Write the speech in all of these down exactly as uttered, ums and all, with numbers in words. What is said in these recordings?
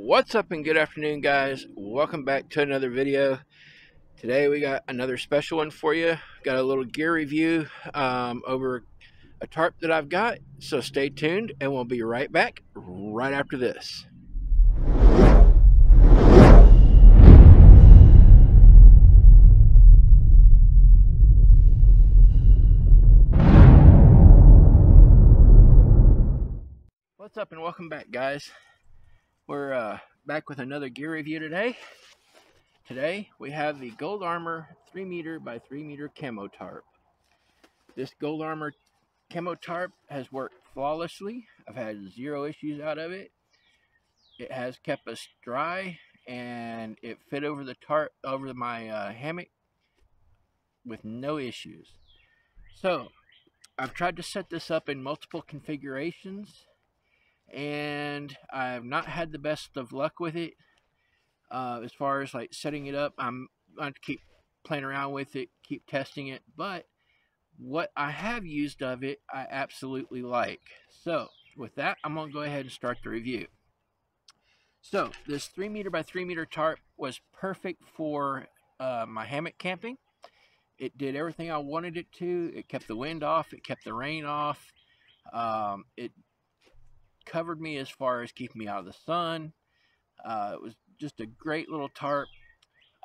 What's up and good afternoon, guys. Welcome back to another video. Today we got another special one for you. Got a little gear review um, over a tarp that I've got, so stay tuned and we'll be right back right after this. What's up and welcome back, guys. We're uh, back with another gear review today. Today we have the Gold Armour three meter by three meter camo tarp. This Gold Armour camo tarp has worked flawlessly. I've had zero issues out of it. It has kept us dry and it fit over the tarp, over my uh, hammock with no issues. So I've tried to set this up in multiple configurations, and I have not had the best of luck with it uh, as far as like setting it up. I'm going to keep playing around with it, keep testing it, but what I have used of it I absolutely like. So with that, I'm going to go ahead and start the review. So this three meter by three meter tarp was perfect for uh, my hammock camping. It did everything I wanted it to. It kept the wind off, it kept the rain off, um, it covered me as far as keeping me out of the sun. Uh, it was just a great little tarp.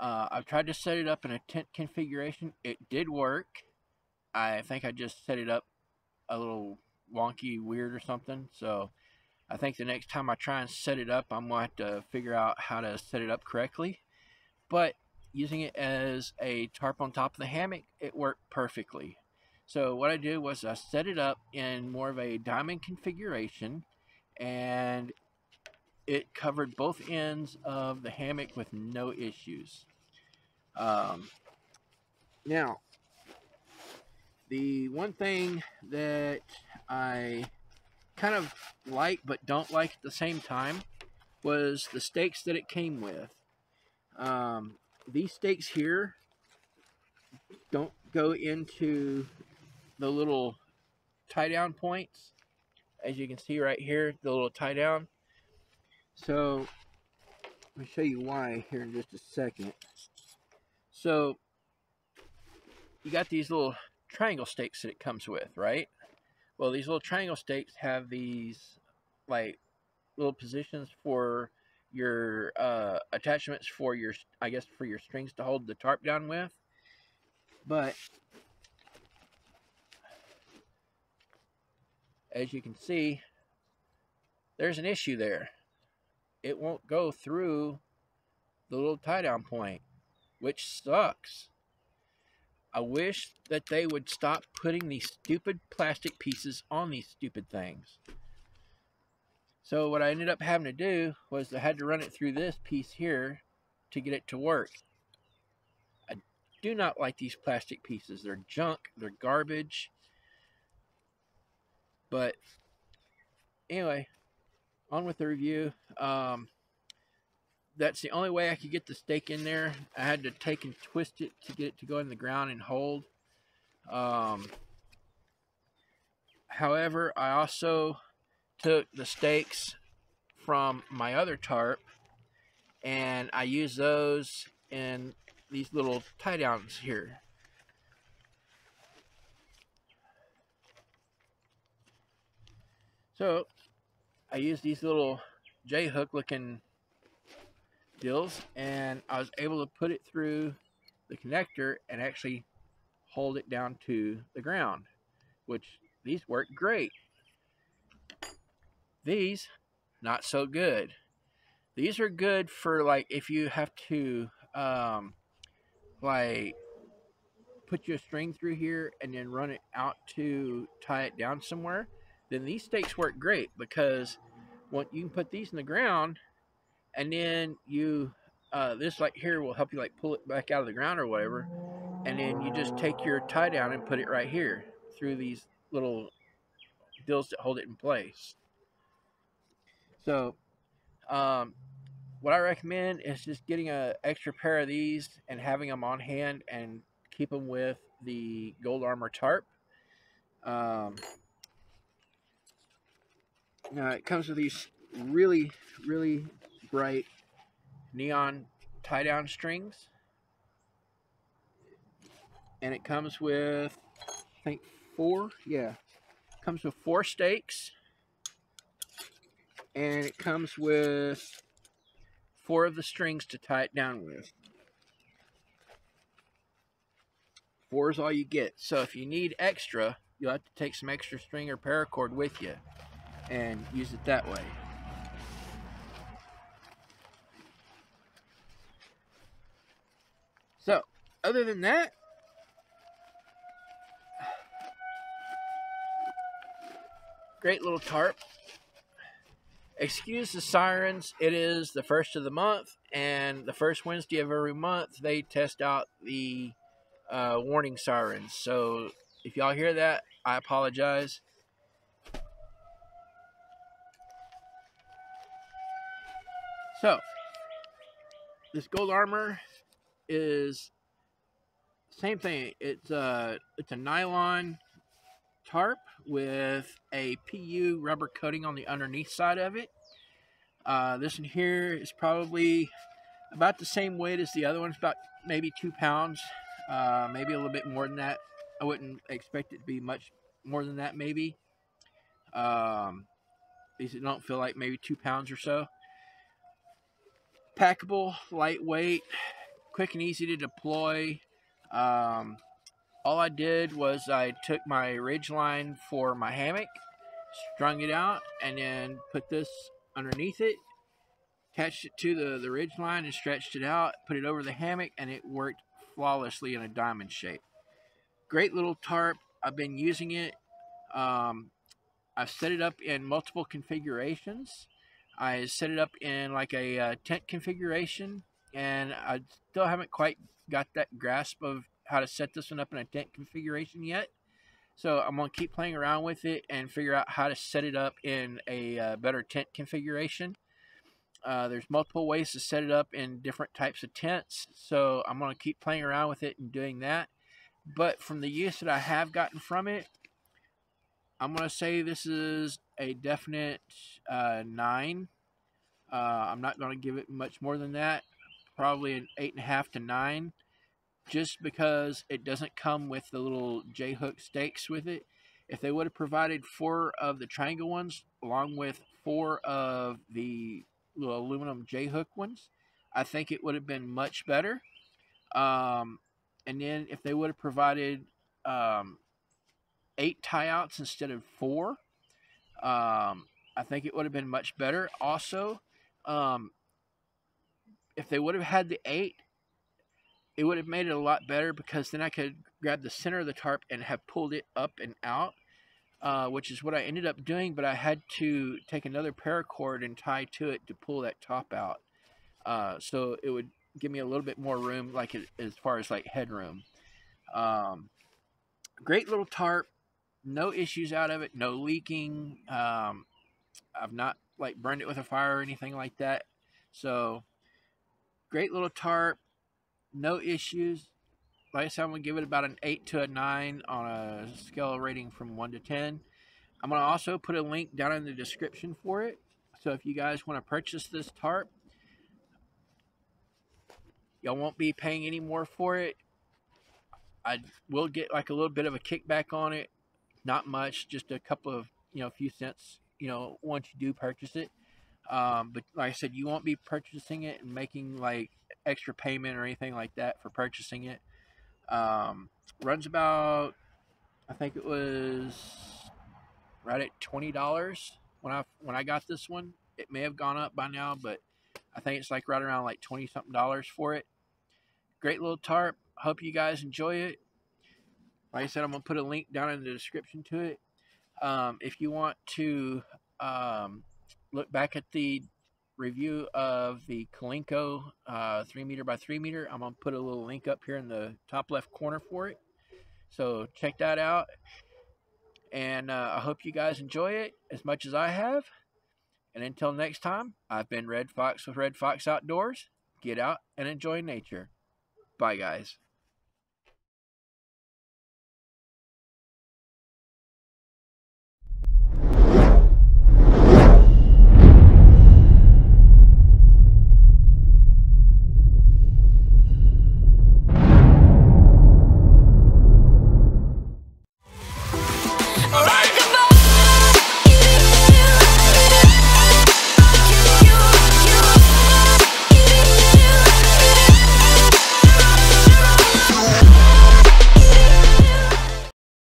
Uh, I've tried to set it up in a tent configuration. It did work. I think I just set it up a little wonky, weird or something. So I think the next time I try and set it up, I'm going to have to figure out how to set it up correctly. But using it as a tarp on top of the hammock, it worked perfectly. So what I did was I set it up in more of a diamond configuration, and it covered both ends of the hammock with no issues. Um, now, the one thing that I kind of like but don't like at the same time was the stakes that it came with. Um, these stakes here don't go into the little tie down points. As you can see right here, the little tie down. So let me show you why here in just a second. So you got these little triangle stakes that it comes with, right? Well, these little triangle stakes have these like little positions for your uh, attachments for your, I guess, for your strings to hold the tarp down with. But as you can see, there's an issue there. It won't go through the little tie down point, which sucks. I wish that they would stop putting these stupid plastic pieces on these stupid things. So what I ended up having to do was I had to run it through this piece here to get it to work. I do not like these plastic pieces. They're junk, they're garbage. But anyway, on with the review. Um, that's the only way I could get the stake in there. I had to take and twist it to get it to go in the ground and hold. Um, however, I also took the stakes from my other tarp and I used those in these little tie downs here. So I used these little J-hook looking deals and I was able to put it through the connector and actually hold it down to the ground, which these work great. These, not so good. These are good for like if you have to um, like put your string through here and then run it out to tie it down somewhere. Then these stakes work great because what you can put these in the ground and then you uh, this like here will help you like pull it back out of the ground or whatever, and then you just take your tie down and put it right here through these little dills that hold it in place. So um, what I recommend is just getting an extra pair of these and having them on hand and keep them with the Gold Armour tarp. um, Now, it comes with these really, really bright neon tie-down strings. And it comes with, I think, four, yeah. Comes with four stakes. And it comes with four of the strings to tie it down with. Four is all you get. So if you need extra, you'll have to take some extra string or paracord with you and use it that way. So, other than that, great little tarp. Excuse the sirens. It is the first of the month, and the first Wednesday of every month, they test out the uh, warning sirens. So, if y'all hear that, I apologize. So, this Gold Armour is same thing. It's a, it's a nylon tarp with a P U rubber coating on the underneath side of it. Uh, this one here is probably about the same weight as the other one. It's about maybe two pounds, uh, maybe a little bit more than that. I wouldn't expect it to be much more than that, maybe. Um, at least it don't feel like maybe two pounds or so. Packable, lightweight, quick and easy to deploy. Um, all I did was I took my ridge line for my hammock, strung it out, and then put this underneath it, attached it to the, the ridge line and stretched it out, put it over the hammock, and it worked flawlessly in a diamond shape. Great little tarp. I've been using it. Um, I've set it up in multiple configurations. I set it up in like a uh, tent configuration, and I still haven't quite got that grasp of how to set this one up in a tent configuration yet. So I'm going to keep playing around with it and figure out how to set it up in a uh, better tent configuration. Uh, there's multiple ways to set it up in different types of tents, so I'm going to keep playing around with it and doing that. But from the use that I have gotten from it, I'm going to say this is a definite uh, nine. Uh, I'm not going to give it much more than that. Probably an eight and a half to nine. Just because it doesn't come with the little J-hook stakes with it. If they would have provided four of the triangle ones along with four of the little aluminum J-hook ones, I think it would have been much better. Um... And then if they would have provided um, eight tie-outs instead of four, um, I think it would have been much better. Also, um, if they would have had the eight, it would have made it a lot better, because then I could grab the center of the tarp and have pulled it up and out, uh, which is what I ended up doing, but I had to take another paracord and tie to it to pull that top out. Uh, so it would give me a little bit more room, like as far as like headroom. Um, great little tarp, no issues out of it, no leaking. Um, I've not like burned it with a fire or anything like that. So great little tarp, no issues. Like I said, I'm gonna give it about an eight to a nine on a scale rating from one to ten. I'm gonna also put a link down in the description for it. So if you guys want to purchase this tarp, y'all won't be paying any more for it. I will get like a little bit of a kickback on it. Not much, just a couple of, you know, a few cents, you know, once you do purchase it. Um, but like I said, you won't be purchasing it and making like extra payment or anything like that for purchasing it. Um, runs about, I think it was right at twenty dollars when I, when I got this one. It may have gone up by now, but I think it's like right around like twenty something dollars for it. Great little tarp. Hope you guys enjoy it. Like I said, I'm going to put a link down in the description to it. Um, if you want to um, look back at the review of the Kalinko uh, three meter by three meter, I'm going to put a little link up here in the top left corner for it. So check that out. And uh, I hope you guys enjoy it as much as I have. And until next time, I've been Red Fox with Red Fox Outdoors. Get out and enjoy nature. Bye, guys.